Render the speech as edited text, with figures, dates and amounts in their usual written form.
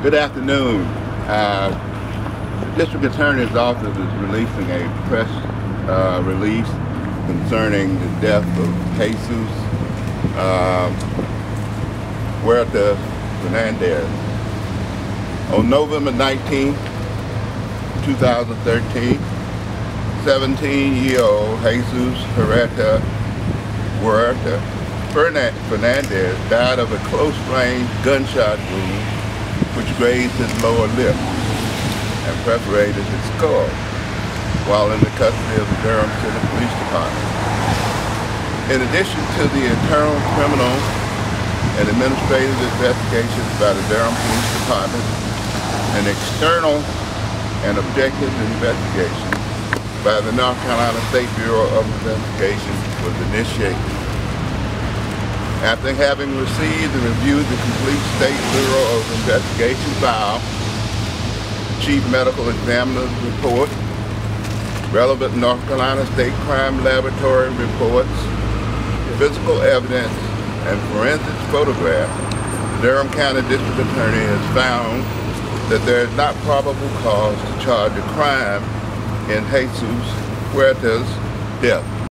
Good afternoon. The District Attorney's Office is releasing a press release concerning the death of Jesus Huerta Fernandez. On November 19, 2013, 17-year-old Jesus Huerta Fernandez died of a close-range gunshot wound which grazed his lower lip and perforated his skull while in the custody of the Durham City Police Department. In addition to the internal criminal and administrative investigations by the Durham Police Department, an external and objective investigation by the North Carolina State Bureau of Investigation was initiated. After having received and reviewed the complete State Bureau of Investigation file, Chief Medical Examiner's report, relevant North Carolina State Crime Laboratory reports, physical evidence, and forensic photographs, the Durham County District Attorney has found that there is not probable cause to charge a crime in Jesus Huerta's death.